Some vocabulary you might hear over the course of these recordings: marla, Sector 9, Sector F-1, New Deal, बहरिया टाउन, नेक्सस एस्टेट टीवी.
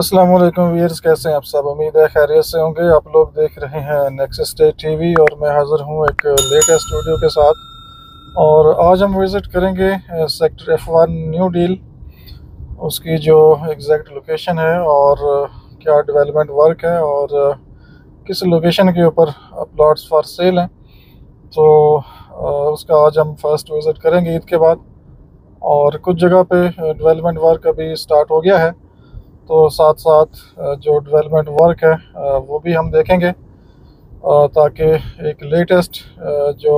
अस्सलाम वालेकुम व्यूअर्स, कैसे हैं आप सब? उम्मीद है खैरियत से होंगे। आप लोग देख रहे हैं नेक्सस एस्टेट टीवी और मैं हाज़िर हूं एक लेटेस्ट वीडियो के साथ। और आज हम विज़िट करेंगे सेक्टर F1 न्यू डील, उसकी जो एग्जैक्ट लोकेशन है और क्या डेवलपमेंट वर्क है और किस लोकेशन के ऊपर प्लॉट्स फॉर सेल हैं, तो उसका आज हम फर्स्ट विज़िट करेंगे ईद के बाद। और कुछ जगह पे डेवलपमेंट वर्क अभी स्टार्ट हो गया है, तो साथ साथ जो डेवलपमेंट वर्क है वो भी हम देखेंगे, ताकि एक लेटेस्ट जो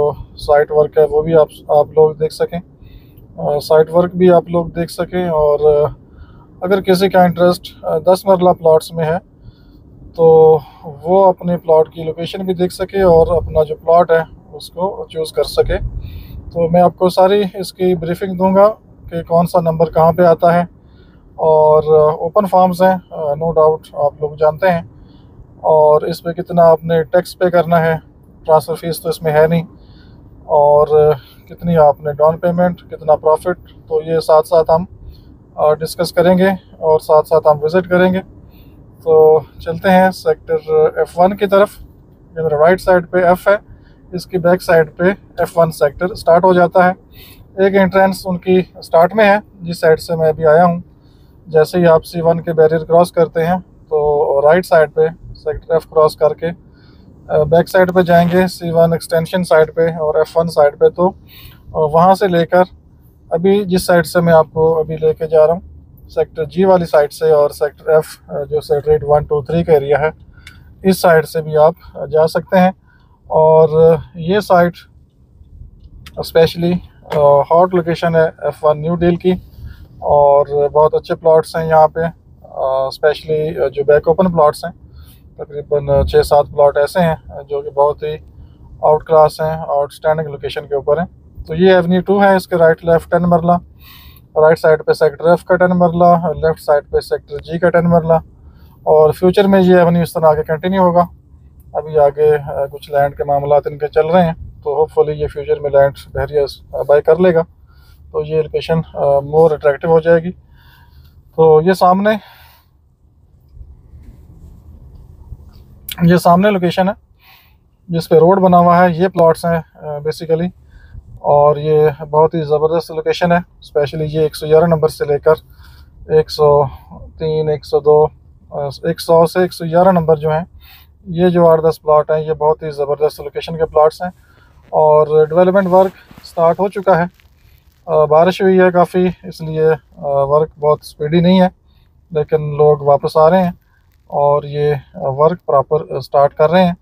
साइट वर्क है वो भी आप लोग देख सकें, साइट वर्क भी आप लोग देख सकें। और अगर किसी का इंटरेस्ट 10 मरला प्लॉट्स में है तो वो अपने प्लॉट की लोकेशन भी देख सके और अपना जो प्लॉट है उसको चूज़ कर सके। तो मैं आपको सारी इसकी ब्रीफिंग दूंगा कि कौन सा नंबर कहाँ पे आता है। और ओपन फार्म्स हैं, नो डाउट आप लोग जानते हैं, और इस पे कितना आपने टैक्स पे करना है, ट्रांसफ़र फीस तो इसमें है नहीं, और कितनी आपने डाउन पेमेंट, कितना प्रॉफिट, तो ये साथ साथ हम डिस्कस करेंगे और साथ साथ हम विज़िट करेंगे। तो चलते हैं सेक्टर F1 की तरफ। ये मेरा राइट साइड पे F है, इसकी बैक साइड पे F1 सेक्टर स्टार्ट हो जाता है। एक एंट्रेंस उनकी स्टार्ट में है जिस साइड से मैं अभी आया हूँ। जैसे ही आप C1 के बैरियर क्रॉस करते हैं तो राइट साइड पे सेक्टर F क्रॉस करके बैक साइड पे जाएंगे, C1 एक्सटेंशन साइड पे और F1 साइड पे। तो वहाँ से लेकर अभी जिस साइड से मैं आपको अभी लेके जा रहा हूँ, सेक्टर G वाली साइड से, और सेक्टर F जो सेक्टर 8 1, 2, 3 का एरिया है, इस साइड से भी आप जा सकते हैं। और ये साइड स्पेशली हॉट लोकेशन है F1 न्यू डील की, और बहुत अच्छे प्लॉट्स हैं यहाँ पे, स्पेशली जो बैक ओपन प्लॉट्स हैं। तकरीबन 6-7 प्लॉट ऐसे हैं जो कि बहुत ही आउट क्लास हैं, आउटस्टैंडिंग लोकेशन के ऊपर हैं। तो ये एवन्यू 2 है, इसके right left 10 marla, right side पे सेक्टर F का 10 मरला, लेफ़्ट साइड पे सेक्टर G का 10 मरला। और फ्यूचर में ये एवन्यू इस तरह आगे कंटिन्यू होगा। अभी आगे कुछ लैंड के मामला इनके चल रहे हैं, तो होपफुली ये फ्यूचर में लैंड बहरियास बाय कर लेगा, तो ये लोकेशन मोर अट्रैक्टिव हो जाएगी। तो ये सामने लोकेशन है जिस पे रोड बना हुआ है, ये प्लॉट्स हैं बेसिकली। और ये बहुत ही ज़बरदस्त लोकेशन है, स्पेशली ये 111 नंबर से लेकर 103, 102, 100 से 111 नंबर जो हैं, ये जो 8-10 प्लॉट हैं, ये बहुत ही ज़बरदस्त लोकेशन के प्लॉट्स हैं। और डेवलपमेंट वर्क स्टार्ट हो चुका है, बारिश हुई है काफ़ी, इसलिए वर्क बहुत स्पीडी नहीं है, लेकिन लोग वापस आ रहे हैं और ये वर्क प्रॉपर स्टार्ट कर रहे हैं।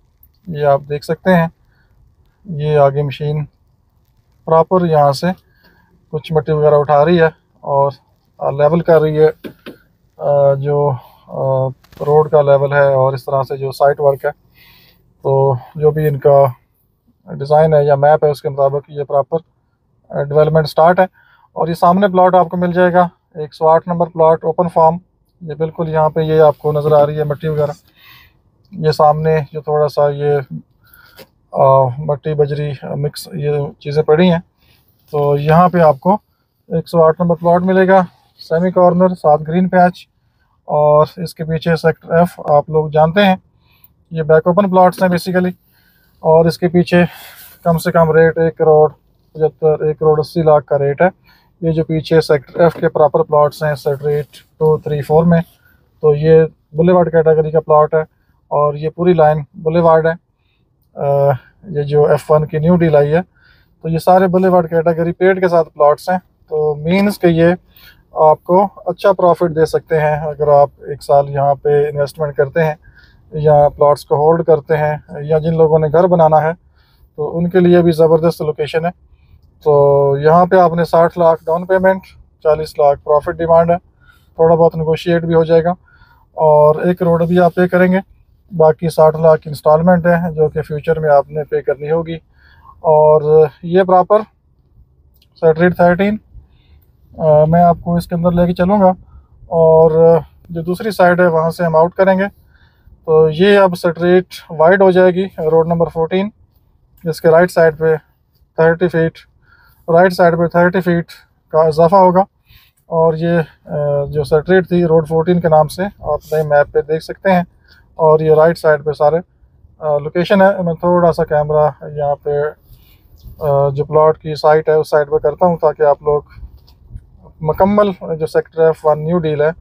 ये आप देख सकते हैं, ये आगे मशीन प्रॉपर यहाँ से कुछ मिट्टी वगैरह उठा रही है और लेवल कर रही है, जो रोड का लेवल है, और इस तरह से जो साइट वर्क है। तो जो भी इनका डिज़ाइन है या मैप है उसके मुताबिक ये प्रॉपर डेवलपमेंट स्टार्ट है। और ये सामने प्लॉट आपको मिल जाएगा 108 नंबर प्लॉट, ओपन फार्म। ये बिल्कुल यहाँ पे ये आपको नज़र आ रही है मिट्टी वगैरह, ये सामने जो थोड़ा सा ये मिट्टी बजरी मिक्स ये चीज़ें पड़ी हैं। तो यहाँ पे आपको 108 नंबर प्लॉट मिलेगा, सेमी कॉर्नर, साथ ग्रीन पैच। और इसके पीछे सेक्टर F आप लोग जानते हैं, ये बैक ओपन प्लॉट्स हैं बेसिकली। और इसके पीछे कम से कम रेट 1,75,80,00,000 का रेट है। ये जो पीछे सेक्टर F के प्रॉपर प्लॉट्स हैं सेक्टर 8, 2, 3, 4 में, तो ये बुलेवार्ड कैटेगरी का प्लॉट है और ये पूरी लाइन बुलेवार्ड है। ये जो F1 की न्यू डील आई है, तो ये सारे बुलेवार्ड कैटेगरी पेड के साथ प्लॉट्स हैं। तो मींस कि ये आपको अच्छा प्रॉफिट दे सकते हैं अगर आप एक साल यहाँ पे इन्वेस्टमेंट करते हैं या प्लॉट्स को होल्ड करते हैं, या जिन लोगों ने घर बनाना है तो उनके लिए भी ज़बरदस्त लोकेशन है। तो यहाँ पे आपने 60 lakh down payment, 40 lakh profit demand है, थोड़ा बहुत नेगोशिएट भी हो जाएगा, और 1 करोड़ भी आप पे करेंगे। बाकी 60 लाख इंस्टॉलमेंट है जो कि फ्यूचर में आपने पे करनी होगी। और ये प्रॉपर सेक्टर 13 मैं आपको इसके अंदर लेके चलूँगा, और जो दूसरी साइड है वहाँ से हम आउट करेंगे। तो ये अब सेक्टर 8 वाइड हो जाएगी, रोड नंबर 14, जिसके राइट साइड पे 30 फीट, राइट साइड पे 30 फीट का इजाफा होगा। और ये जो सेक्ट्रेट थी रोड 14 के नाम से आप नए मैप पे देख सकते हैं। और ये राइट साइड पे सारे लोकेशन है। मैं थोड़ा सा कैमरा यहाँ पे जो प्लॉट की साइट है उस साइड पे करता हूँ ताकि आप लोग मुकम्मल जो सेक्टर F1 न्यू डील है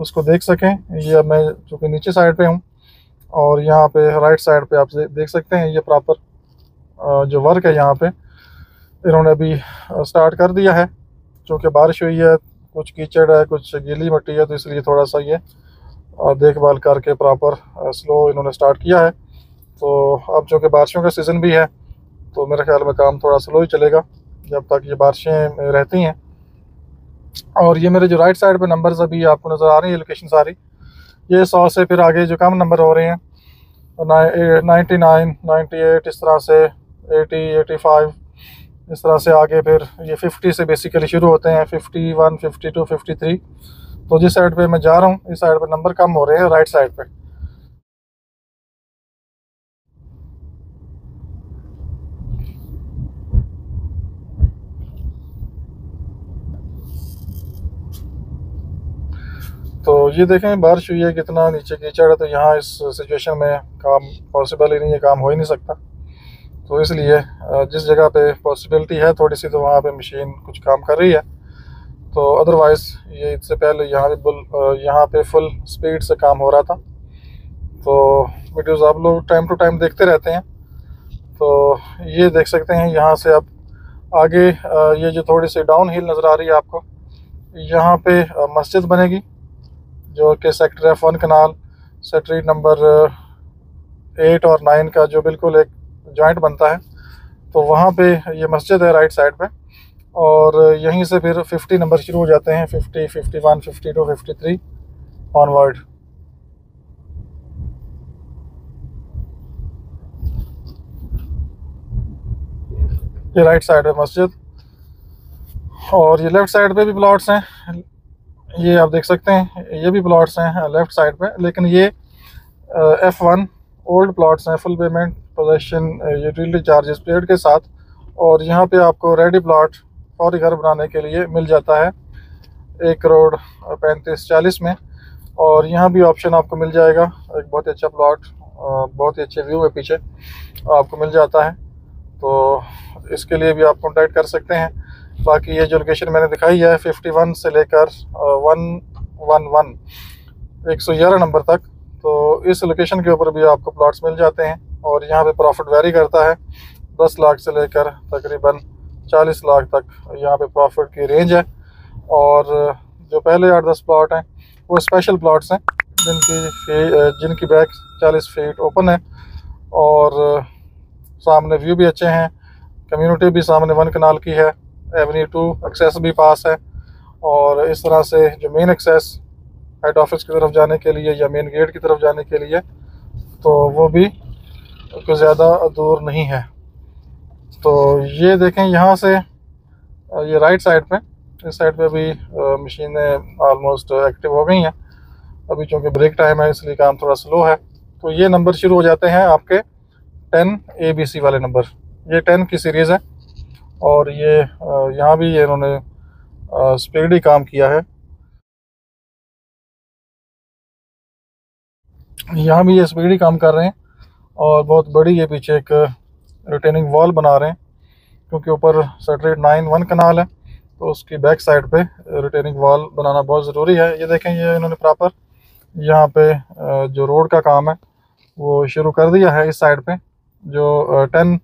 उसको देख सकें। ये मैं चूँकि नीचे साइड पे हूँ और यहाँ पे राइट साइड पे आप देख सकते हैं ये प्रॉपर जो वर्क है यहाँ पे इन्होंने अभी स्टार्ट कर दिया है। चूँकि बारिश हुई है, कुछ कीचड़ है, कुछ गीली मिट्टी है, तो इसलिए थोड़ा सा ये देखभाल करके प्रॉपर स्लो इन्होंने स्टार्ट किया है। तो अब चूँकि बारिशों का सीज़न भी है तो मेरे ख्याल में काम थोड़ा स्लो ही चलेगा जब तक ये बारिशें रहती हैं। और ये मेरे जो राइट साइड पे नंबर्स अभी आपको नज़र आ रही है लोकेशन सारी, ये 100 से फिर आगे जो कम नंबर हो रहे हैं 99, 98 इस तरह से 80, 85 इस तरह से आगे फिर ये 50 से बेसिकली शुरू होते हैं 51, 52, 53। तो जिस साइड पे मैं जा रहा हूँ इस साइड पे नंबर कम हो रहे हैं राइट साइड पे। तो ये देखें बारिश हुई है कितना नीचे कीचड़ है, तो यहाँ इस सिचुएशन में काम पॉसिबल ही नहीं है, काम हो ही नहीं सकता। तो इसलिए जिस जगह पे पॉसिबिलिटी है थोड़ी सी तो वहाँ पे मशीन कुछ काम कर रही है। तो अदरवाइज़ ये इससे पहले यहाँ पे फुल स्पीड से काम हो रहा था। तो वीडियोस आप लोग टाइम टू टाइम देखते रहते हैं। तो ये देख सकते हैं यहाँ से अब आगे ये जो थोड़ी सी डाउन हिल नज़र आ रही है आपको, यहाँ पे मस्जिद बनेगी जो कि सेक्टर F1 कनाल सेक्ट्रेट नंबर 8 और 9 का जो बिल्कुल एक जॉइंट बनता है, तो वहाँ पे ये मस्जिद है राइट साइड पे। और यहीं से फिर 50 नंबर शुरू हो जाते हैं 50, 51, 52, 53 ऑनवर्ड। ये राइट साइड है मस्जिद। और ये लेफ़्ट साइड पे भी प्लॉट्स हैं, ये आप देख सकते हैं, ये भी प्लॉट्स हैं लेफ़्ट साइड पे, लेकिन ये F1 ओल्ड प्लॉट्स हैं full payment possession utility charges paid के साथ। और यहाँ पे आपको रेडी प्लॉट और घर बनाने के लिए मिल जाता है 1,35,40,000 में। और यहाँ भी ऑप्शन आपको मिल जाएगा, एक बहुत अच्छा प्लॉट बहुत ही अच्छे व्यू में पीछे आपको मिल जाता है। तो इसके लिए भी आप कॉन्टैक्ट कर सकते हैं। बाकी ये जो लोकेशन मैंने दिखाई है 51 से लेकर 111 नंबर तक, तो इस लोकेशन के ऊपर भी आपको प्लॉट्स मिल जाते हैं। और यहाँ पे प्रॉफिट वेरी करता है 10 लाख से लेकर तकरीबन 40 लाख तक यहाँ पे प्रॉफिट की रेंज है। और जो पहले 8-10 प्लॉट हैं वो स्पेशल प्लॉट्स हैं जिनकी बैक 40 फीट ओपन है और सामने व्यू भी अच्छे हैं, कम्युनिटी भी सामने 1 कनाल की है, एवेन्यू 2 एक्सेस भी पास है। और इस तरह से जो मेन एक्सेस हेड ऑफिस की तरफ जाने के लिए या मेन गेट की तरफ जाने के लिए, तो वो भी कुछ ज़्यादा दूर नहीं है। तो ये देखें यहाँ से ये राइट साइड पे, इस साइड पे भी मशीनें ऑलमोस्ट एक्टिव हो गई हैं। अभी चूँकि ब्रेक टाइम है इसलिए काम थोड़ा स्लो है। तो ये नंबर शुरू हो जाते हैं आपके 10 ABC वाले नंबर, ये 10 की सीरीज़ है। और ये यहाँ भी इन्होंने स्पीडी काम किया है, यहाँ भी ये स्पीडी काम कर रहे हैं। और बहुत बड़ी ये पीछे एक रिटेनिंग वॉल बना रहे हैं क्योंकि ऊपर सेक्टर 9 कनाल है, तो उसकी बैक साइड पे रिटेनिंग वॉल बनाना बहुत ज़रूरी है। ये देखें ये इन्होंने प्रॉपर यहाँ पे जो रोड का काम है वो शुरू कर दिया है। इस साइड पे जो 10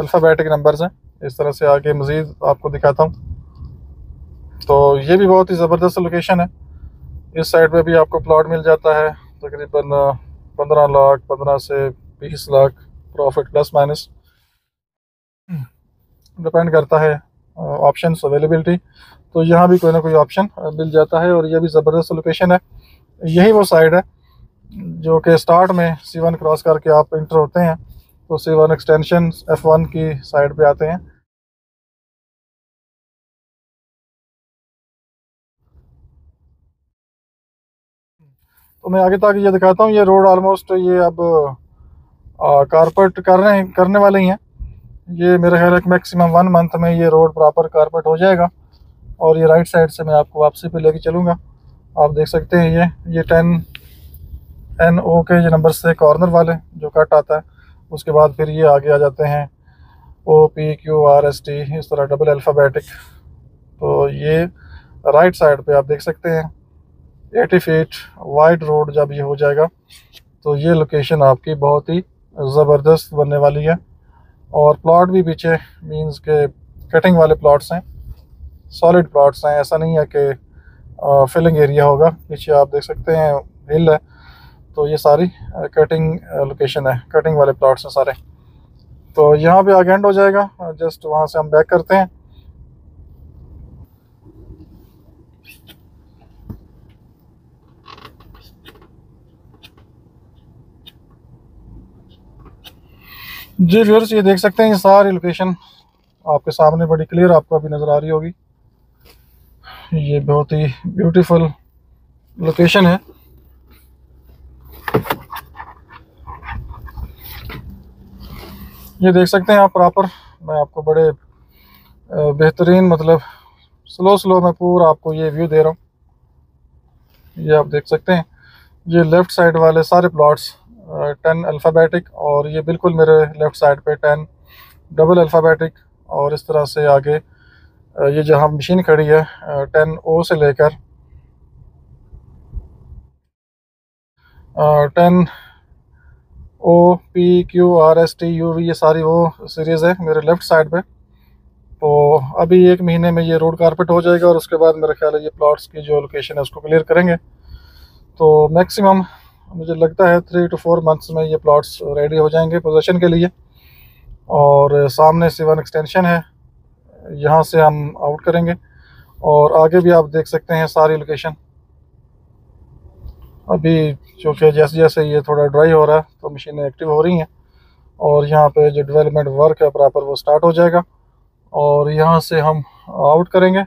अल्फ़ाबेटिक नंबर्स हैं, इस तरह से आगे मज़ीद आपको दिखाता हूँ। तो ये भी बहुत ही ज़बरदस्त लोकेशन है। इस साइड पर भी आपको प्लॉट मिल जाता है तकरीबन 15 लाख, 15 से 20 lakh profit plus minus, depend करता है ऑप्शन अवेलेबिलिटी। तो यहाँ भी कोई ना कोई ऑप्शन मिल जाता है। और यह भी ज़बरदस्त लोकेशन है। यही वो साइड है जो कि स्टार्ट में C1 क्रॉस करके आप इंटर होते हैं तो C1 एक्सटेंशन F1 की साइड पे आते हैं। तो मैं आगे तक ये दिखाता हूँ। ये रोड ऑलमोस्ट ये अब कारपेट करने वाले ही हैं। ये मेरे ख्याल एक मैक्सिमम 1 मंथ में ये रोड प्रॉपर कारपेट हो जाएगा। और ये राइट साइड से मैं आपको वापसी पे लेके चलूँगा। आप देख सकते हैं ये 10NO के ये नंबर से कॉर्नर वाले जो कट आता है, उसके बाद फिर ये आगे आ जाते हैं OPQRST इस तरह डबल अल्फ़ाबेटिक। तो ये राइट साइड पे आप देख सकते हैं 80 फीट वाइड रोड जब ये हो जाएगा तो ये लोकेशन आपकी बहुत ही ज़बरदस्त बनने वाली है। और प्लॉट भी पीछे मींस के कटिंग वाले प्लॉट्स हैं, सॉलिड प्लॉट्स हैं, ऐसा नहीं है कि फिलिंग एरिया होगा। पीछे आप देख सकते हैं हिल है, तो ये सारी कटिंग लोकेशन है, कटिंग वाले प्लॉट्स हैं सारे। तो यहाँ पे आगे एंड हो जाएगा, जस्ट वहाँ से हम बैक करते हैं। जी व्यूअर्स, ये देख सकते हैं ये सारी लोकेशन आपके सामने बड़ी क्लियर आपको अभी नज़र आ रही होगी। ये बहुत ही ब्यूटीफुल लोकेशन है। ये देख सकते हैं आप प्रॉपर, मैं आपको बड़े बेहतरीन मतलब स्लो मैं पूरा आपको ये व्यू दे रहा हूँ। ये आप देख सकते हैं ये लेफ़्ट साइड वाले सारे प्लॉट्स 10 अल्फ़ाबेटिक, और ये बिल्कुल मेरे लेफ़्ट साइड पे 10 डबल अल्फ़ाबेटिक, और इस तरह से आगे ये जहाँ मशीन खड़ी है 10O से लेकर 10OPQRSTUV ये सारी वो सीरीज़ है मेरे लेफ़्ट साइड पे। तो अभी एक महीने में ये रोड कारपेट हो जाएगा और उसके बाद मेरा ख्याल है ये प्लॉट्स की जो लोकेशन है उसको क्लियर करेंगे। तो मैक्सिमम मुझे लगता है 3 to 4 मंथ्स में ये प्लॉट्स रेडी हो जाएंगे पोजेशन के लिए। और सामने C1 एक्सटेंशन है, यहाँ से हम आउट करेंगे और आगे भी आप देख सकते हैं सारी लोकेशन। अभी चूँकि जैसे जैसे ये थोड़ा ड्राई हो रहा है तो मशीनें एक्टिव हो रही हैं, और यहाँ पे जो डेवलपमेंट वर्क है प्रॉपर वो स्टार्ट हो जाएगा। और यहाँ से हम आउट करेंगे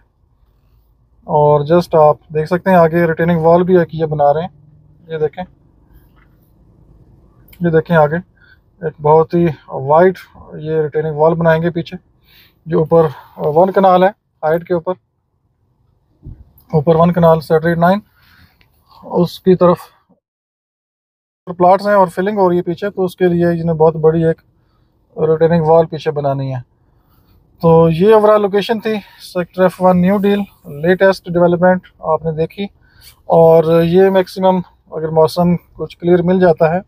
और जस्ट आप देख सकते हैं आगे रिटेनिंग वॉल भी एक ये बना रहे हैं, ये देखें, ये देखें आगे एक बहुत ही वाइड ये रिटेनिंग वॉल बनाएंगे पीछे, जो ऊपर 1 कनाल है हाइट के ऊपर 1 कनाल सेक्टर 9 उसकी तरफ प्लाट्स हैं और फिलिंग हो रही है पीछे, तो उसके लिए इन्हें बहुत बड़ी एक रिटेनिंग वॉल पीछे बनानी है। तो ये ओवरऑल लोकेशन थी sector F1 new deal, latest development आपने देखी। और ये मैक्सिमम अगर मौसम कुछ क्लियर मिल जाता है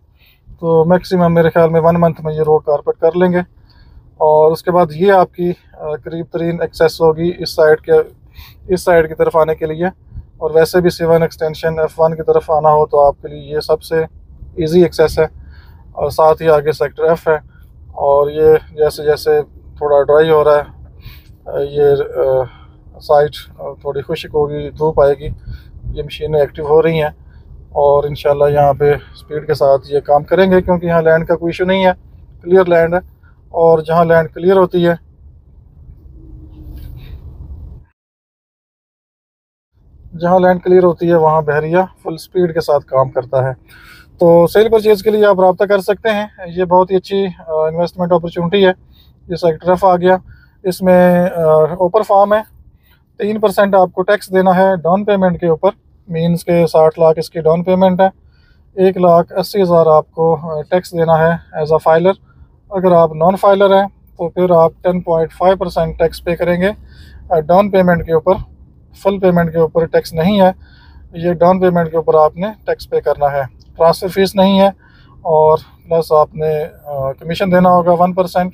तो मैक्सिमम मेरे ख्याल में 1 मंथ में ये रोड कारपेट कर लेंगे, और उसके बाद ये आपकी करीब तरीन एक्सेस होगी इस साइड की तरफ आने के लिए। और वैसे भी C1 एक्सटेंशन F1 की तरफ आना हो तो आपके लिए ये सबसे इजी एक्सेस है। और साथ ही आगे सेक्टर F है, और ये जैसे जैसे थोड़ा ड्राई हो रहा है ये साइड थोड़ी खुश्क होगी, धूप आएगी, ये मशीनें एक्टिव हो रही हैं और इंशाल्लाह यहाँ पे स्पीड के साथ ये काम करेंगे, क्योंकि यहाँ लैंड का कोई इशू नहीं है, क्लियर लैंड है। और जहाँ लैंड क्लियर होती है वहाँ बहरिया फुल स्पीड के साथ काम करता है। तो सेल परचेज़ के लिए आप रब्ता कर सकते हैं, ये बहुत ही अच्छी इन्वेस्टमेंट अपॉर्चुनिटी है। ये सेक्टर F आ गया, इसमें ओपर फार्म है, 3% आपको टैक्स देना है डाउन पेमेंट के ऊपर, मीन्स के 60 लाख इसकी डाउन पेमेंट है, 1,80,000 आपको टैक्स देना है एज अ फाइलर। अगर आप नॉन फाइलर हैं तो फिर आप 10.5% टैक्स पे करेंगे डाउन पेमेंट के ऊपर। फुल पेमेंट के ऊपर टैक्स नहीं है, ये डाउन पेमेंट के ऊपर आपने टैक्स पे करना है। ट्रांसफ़र फीस नहीं है, और प्लस आपने कमीशन देना होगा 1%,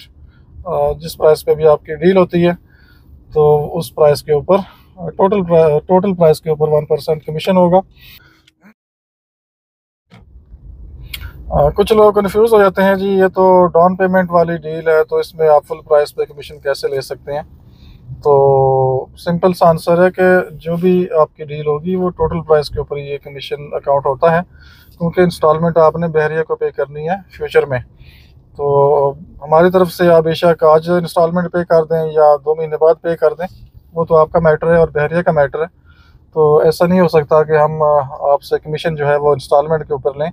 जिस प्राइस पे भी आपकी डील होती है तो उस प्राइस के ऊपर टोटल प्राइस के ऊपर 1% कमीशन होगा। कुछ लोग कन्फ्यूज़ हो जाते हैं जी ये तो डाउन पेमेंट वाली डील है तो इसमें आप फुल प्राइस पे कमीशन कैसे ले सकते हैं। तो सिंपल सा आंसर है कि जो भी आपकी डील होगी वो टोटल प्राइस के ऊपर ये कमीशन अकाउंट होता है, क्योंकि इंस्टॉलमेंट आपने बहरिया को पे करनी है फ्यूचर में। तो हमारी तरफ से आप बेशक आज इंस्टॉलमेंट पे कर दें या 2 महीने बाद पे कर दें, वो तो आपका मैटर है और बहरिया का मैटर है। तो ऐसा नहीं हो सकता कि हम आपसे कमीशन जो है वो इंस्टॉलमेंट के ऊपर लें,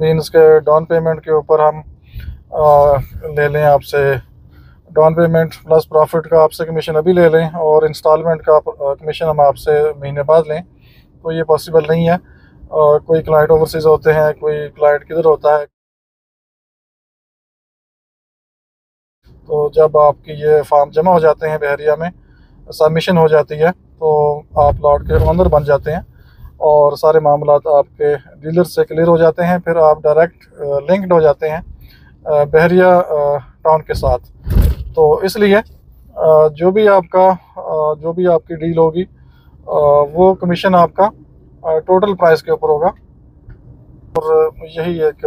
मीन्स के डाउन पेमेंट के ऊपर हम ले लें आपसे डाउन पेमेंट प्लस प्रॉफिट का आपसे कमीशन अभी ले लें और इंस्टॉलमेंट का कमीशन हम आपसे महीने बाद लें तो ये पॉसिबल नहीं है। कोई क्लाइंट ओवरसीज़ होते हैं, कोई क्लाइंट किधर होता है। तो जब आपकी ये फार्म जमा हो जाते हैं बहरिया में, सबमिशन हो जाती है तो आप लॉट के ओनर बन जाते हैं और सारे मामलात आपके डीलर से क्लियर हो जाते हैं। फिर आप डायरेक्ट लिंक्ड हो जाते हैं बहरिया टाउन के साथ। तो इसलिए जो भी आपकी डील होगी वो कमीशन आपका टोटल प्राइस के ऊपर होगा और यही एक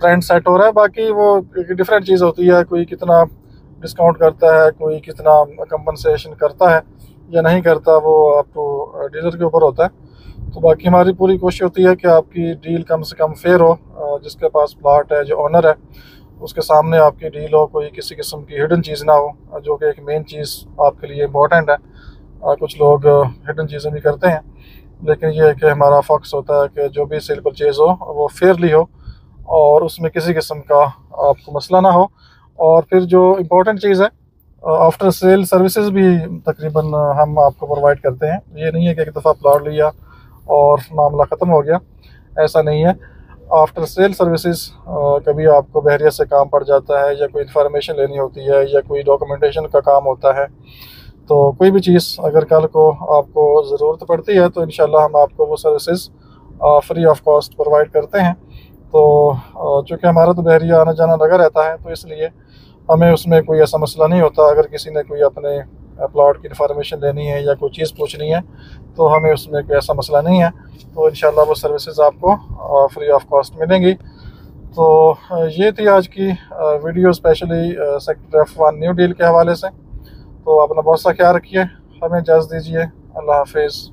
ट्रेंड सेट हो रहा है। बाकी वो एक डिफरेंट चीज़ होती है, कोई कितना डिस्काउंट करता है, कोई कितना कंपनसेशन करता है या नहीं करता, वो आपको डीलर के ऊपर होता है। तो बाकी हमारी पूरी कोशिश होती है कि आपकी डील कम से कम फेयर हो। जिसके पास प्लाट है, जो ऑनर है, उसके सामने आपकी डील हो, कोई किसी किस्म की हिडन चीज़ ना हो, जो कि एक मेन चीज़ आपके लिए इम्पॉर्टेंट है। कुछ लोग हिडन चीज़ें भी करते हैं, लेकिन ये है कि हमारा फोकस होता है कि जो भी सेल परचेज़ हो वो फेयरली हो और उसमें किसी किस्म का आपको मसला ना हो। और फिर जो इम्पोर्टेंट चीज़ है, आफ्टर सेल सर्विसेज भी तकरीबन हम आपको प्रोवाइड करते हैं। ये नहीं है कि एक दफ़ा प्लाट लिया और मामला ख़त्म हो गया, ऐसा नहीं है। आफ्टर सेल सर्विसेज कभी आपको बहरिया से काम पड़ जाता है या कोई इंफॉर्मेशन लेनी होती है या कोई डॉक्यूमेंटेशन का काम होता है। तो कोई भी चीज़ अगर कल को आपको ज़रूरत पड़ती है तो इंशाल्लाह हम आपको वो services free of cost provide करते हैं। तो चूँकि हमारा तो बहरिया आना जाना लगा रहता है तो इसलिए हमें उसमें कोई ऐसा मसला नहीं होता। अगर किसी ने कोई अपने प्लाट की इंफॉर्मेशन लेनी है या कोई चीज़ पूछनी है तो हमें उसमें कोई ऐसा मसला नहीं है। तो इंशाल्लाह वो सर्विसेज आपको फ्री ऑफ कॉस्ट मिलेंगी। तो ये थी आज की video, specially sector F1 new deal के हवाले से। तो अपना बहुत सा ख्याल रखिए, हमें इजाज़त दीजिए, अल्लाह हाफिज़।